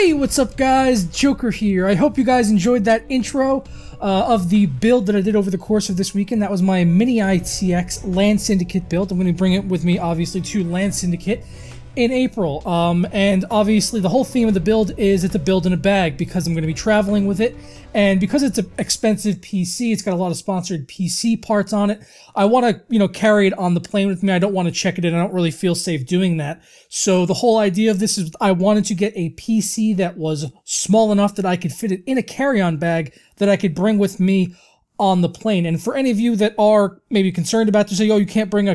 Hey, what's up guys, Joker here. I hope you guys enjoyed that intro of the build that I did over the course of this weekend. That was my Mini-ITX LAN Syndicate build. I'm going to bring it with me, obviously, to LAN Syndicate in April. And obviously the whole theme of the build is it's a build in a bag because I'm going to be traveling with it. And because it's an expensive PC, it's got a lot of sponsored PC parts on it. I want to, carry it on the plane with me. I don't want to check it in. I don't really feel safe doing that. So the whole idea of this is I wanted to get a PC that was small enough that I could fit it in a carry-on bag that I could bring with me on the plane. And for any of you that are maybe concerned about this, say, oh, you can't bring a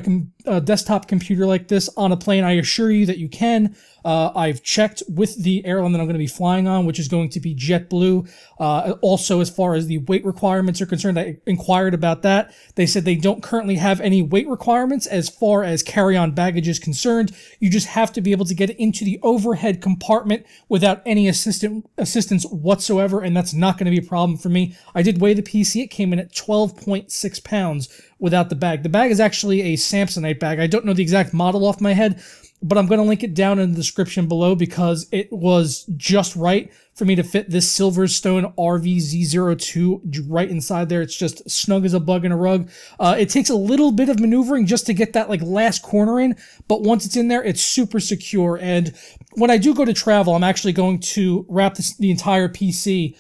desktop computer like this on a plane, I assure you that you can. I've checked with the airline that I'm going to be flying on, which is going to be JetBlue. Also, as far as the weight requirements are concerned, I inquired about that. They said they don't currently have any weight requirements as far as carry-on baggage is concerned. You just have to be able to get into the overhead compartment without any assistance whatsoever, and that's not going to be a problem for me. I did weigh the PC. It came in at 12.6 pounds without the bag. The bag is actually a Samsonite bag. I don't know the exact model off my head, but I'm going to link it down in the description below because it was just right for me to fit this Silverstone RVZ02 right inside there. It's just snug as a bug in a rug. It takes a little bit of maneuvering just to get that last corner in, but once it's in there, it's super secure. And when I do go to travel, I'm actually going to wrap the entire PC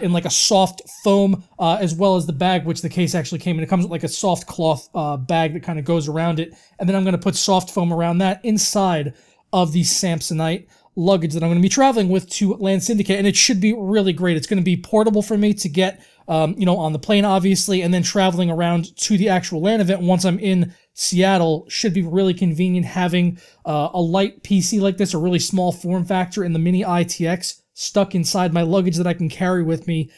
in a soft foam, as well as the bag, which the case actually came in. It comes with a soft cloth bag that kind of goes around it. And then I'm going to put soft foam around that inside of the Samsonite luggage that I'm going to be traveling with to LAN Syndicate, and it should be really great. It's going to be portable for me to get, on the plane, obviously, and then traveling around to the actual LAN event once I'm in Seattle. Should be really convenient having a light PC like this, a really small form factor, and the Mini-ITX stuck inside my luggage that I can carry with me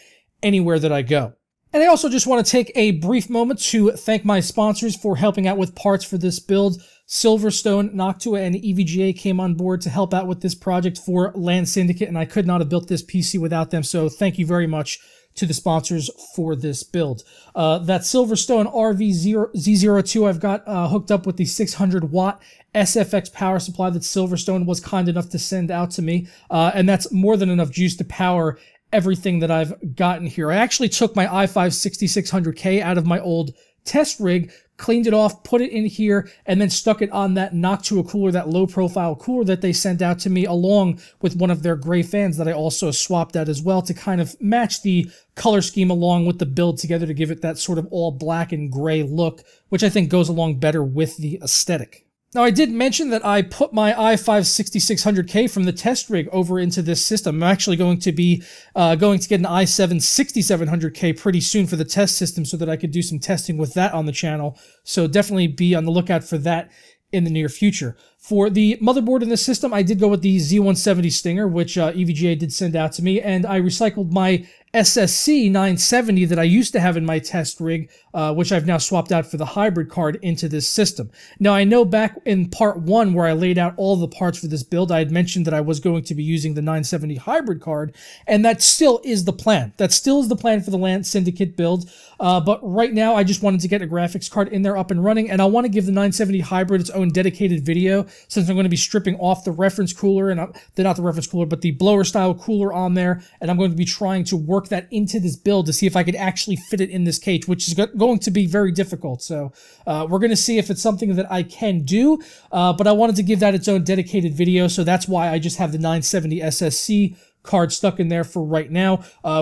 anywhere that I go. And I also just want to take a brief moment to thank my sponsors for helping out with parts for this build. Silverstone, Noctua, and EVGA came on board to help out with this project for LAN Syndicate, and I could not have built this PC without them, so thank you very much to the sponsors for this build. That Silverstone RVZ02 I've got hooked up with the 600-watt SFX power supply that Silverstone was kind enough to send out to me, and that's more than enough juice to power everything that I've gotten here. I actually took my i5-6600K out of my old test rig, cleaned it off, put it in here, and then stuck it on that Noctua cooler, that low-profile cooler that they sent out to me, along with one of their gray fans that I also swapped out as well to kind of match the color scheme along with the build together to give it that sort of all black and gray look, which I think goes along better with the aesthetic. Now, I did mention that I put my i5-6600K from the test rig over into this system. I'm actually going to be get an i7-6700K pretty soon for the test system so that I could do some testing with that on the channel. So definitely be on the lookout for that in the near future. For the motherboard in this system, I did go with the Z170 Stinger, which EVGA did send out to me, and I recycled my SSC 970 that I used to have in my test rig, which I've now swapped out for the hybrid card into this system. Now, I know back in part one where I laid out all the parts for this build, I had mentioned that I was going to be using the 970 hybrid card, and that still is the plan. That still is the plan for the LAN Syndicate build, but right now I just wanted to get a graphics card in there up and running, and I want to give the 970 hybrid its own dedicated video since I'm going to be stripping off the reference cooler, and not the reference cooler, but the blower style cooler on there, and I'm going to be trying to work that into this build to see if I could actually fit it in this cage, which is going to be very difficult. So we're going to see if it's something that I can do, but I wanted to give that its own dedicated video, so that's why I just have the 970 SSC card stuck in there for right now,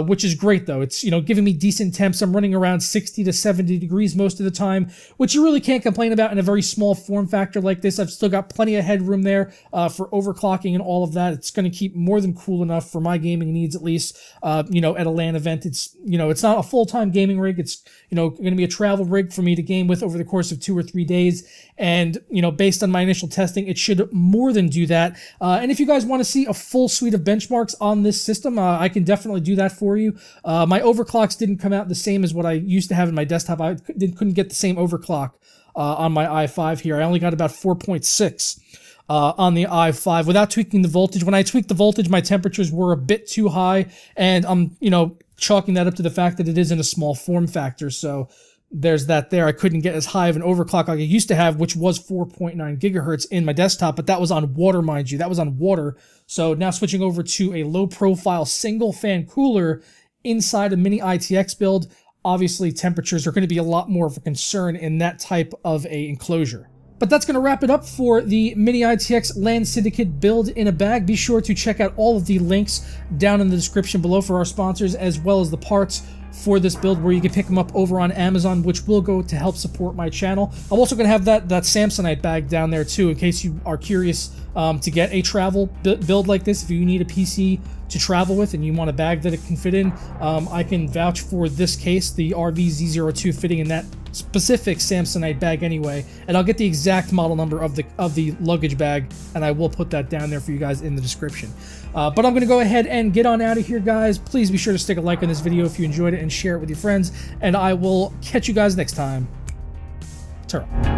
which is great though. It's, giving me decent temps. I'm running around 60 to 70 degrees most of the time, which you really can't complain about in a very small form factor like this. I've still got plenty of headroom there for overclocking and all of that. It's going to keep more than cool enough for my gaming needs, at least, at a LAN event. It's, it's not a full-time gaming rig. It's, going to be a travel rig for me to game with over the course of 2 or 3 days. And, based on my initial testing, it should more than do that. And if you guys want to see a full suite of benchmarks on this system, I can definitely do that for you. My overclocks didn't come out the same as what I used to have in my desktop. I couldn't get the same overclock on my i5 here. I only got about 4.6 on the i5 without tweaking the voltage. When I tweaked the voltage, my temperatures were a bit too high, and I'm, chalking that up to the fact that it is in a small form factor. So there's that there. I couldn't get as high of an overclock like I used to have, which was 4.9 gigahertz in my desktop, but that was on water, mind you. That was on water. So now switching over to a low-profile single-fan cooler inside a Mini-ITX build, obviously temperatures are going to be a lot more of a concern in that type of a enclosure. But that's going to wrap it up for the Mini-ITX LAN Syndicate build in a bag. Be sure to check out all of the links down in the description below for our sponsors, as well as the parts for this build where you can pick them up over on Amazon, which will go to help support my channel. I'm also going to have that Samsonite bag down there too, in case you are curious to get a travel build like this. If you need a PC to travel with and you want a bag that it can fit in, I can vouch for this case, the RVZ02 fitting in that specific Samsonite bag anyway, and I'll get the exact model number of the luggage bag, and I will put that down there for you guys in the description. But I'm going to go ahead and get on out of here, guys. Please be sure to stick a like on this video if you enjoyed it and share it with your friends, and I will catch you guys next time. Ta-ra.